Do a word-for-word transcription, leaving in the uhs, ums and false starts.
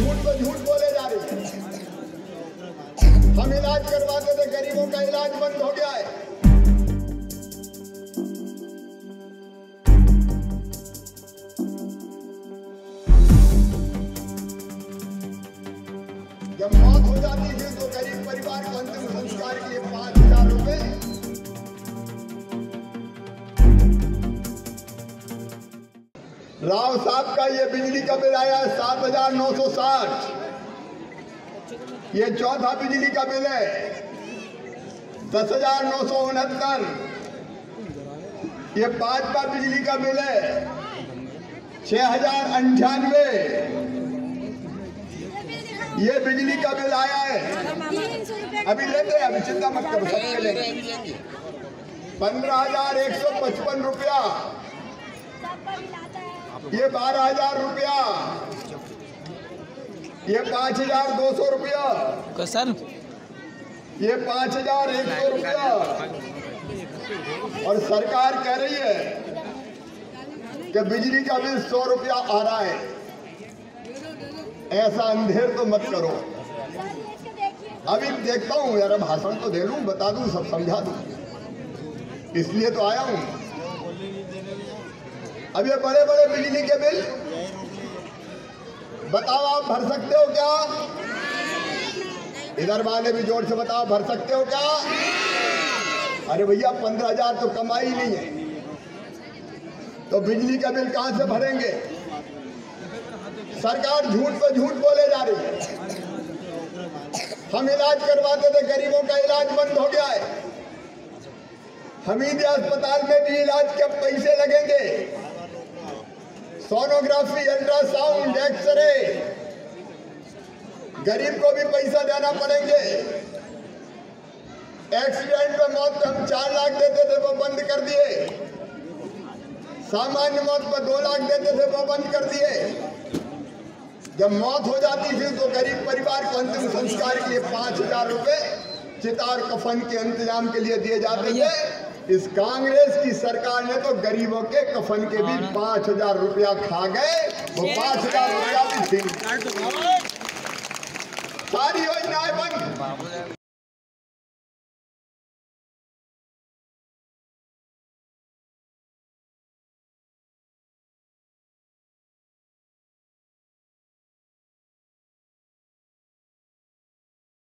झूठ को झूठ बोले जा रही है। हम इलाज करवाते थे, गरीबों का इलाज बंद हो गया है। जब मौत हो जाती थी तो गरीब परिवार को अंतिम संस्कार के लिए पांच हजार रुपए राव साहब का ये बिजली का बिल आया है सात हजार नौ सौ साठ, ये चौथा बिजली का बिल है दस हजार नौ सौ उनहत्तर, ये पांचवा बिजली का बिल है छह हजार अंठानवे, ये बिजली का बिल आया है अभी लेते हैं, अभी चिंता मत करो, सबके लेंगे पंद्रह हजार एक सौ पचपन रुपया, ये बारह हजार रुपया, ये पाँच हजार दो सौ रुपया, ये पाँच हजार एक सौ रुपया। और सरकार कह रही है कि बिजली का बिल सौ रुपया आ रहा है, ऐसा अंधेर तो मत करो। अभी देखता हूँ यार, अब भाषण तो दे लूँ, बता दूँ, सब समझा दूँ, इसलिए तो आया हूँ। अब ये बड़े बड़े बिजली के बिल बताओ आप भर सकते हो क्या? इधर वाले भी जोर से बताओ, भर सकते हो क्या? अरे भैया पंद्रह हजार तो कमाई नहीं है, तो बिजली का बिल कहाँ से भरेंगे? सरकार झूठ पर झूठ बोले जा रही है। हम इलाज करवाते थे, गरीबों का इलाज बंद हो गया है। हमीदिया अस्पताल में भी इलाज के पैसे लगेंगे, सोनोग्राफी, अल्ट्रासाउंड, एक्सरे, गरीब को भी पैसा देना पड़ेंगे। एक्सीडेंट में मौत पर हम चार लाख देते थे, वो बंद कर दिए। सामान्य मौत पर दो लाख देते थे, वो बंद कर दिए। जब मौत हो जाती थी तो गरीब परिवार को अंतिम संस्कार के लिए पांच हजार रुपए चिता और कफन के इंतजाम के लिए दिए जाते थे। इस कांग्रेस की सरकार ने तो गरीबों के कफन के भी पांच हजार रुपया खा गए, वो पांच हजार रुपया भी थी, सारी योजनाएं बंद।